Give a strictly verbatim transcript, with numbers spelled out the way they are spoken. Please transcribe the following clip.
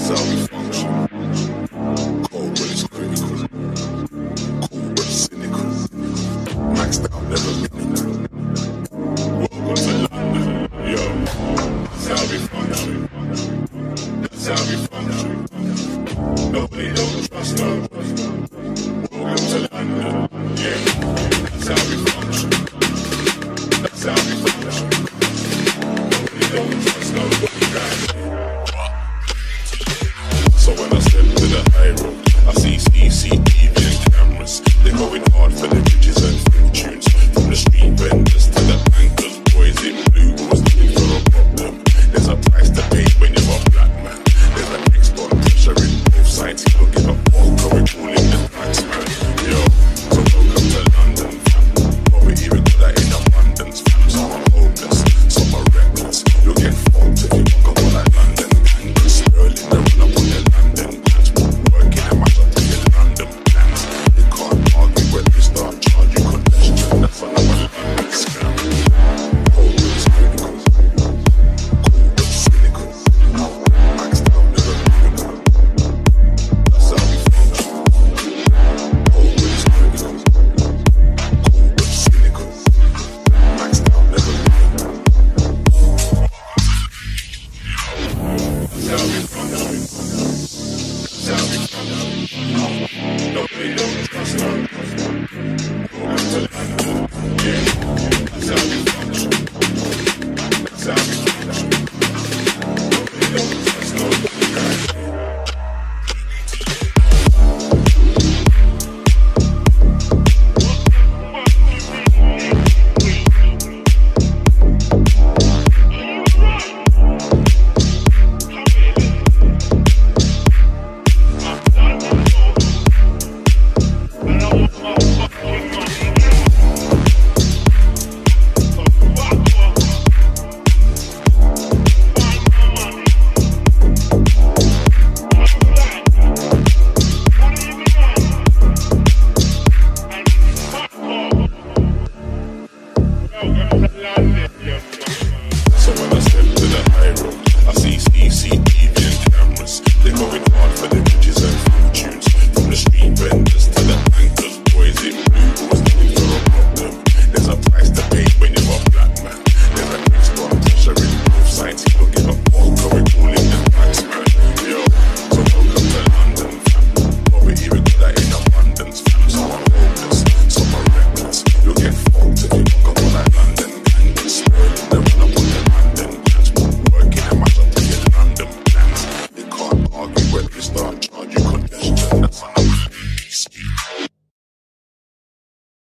Self-function. Cold race critical. Cold race cynical. Maxed out.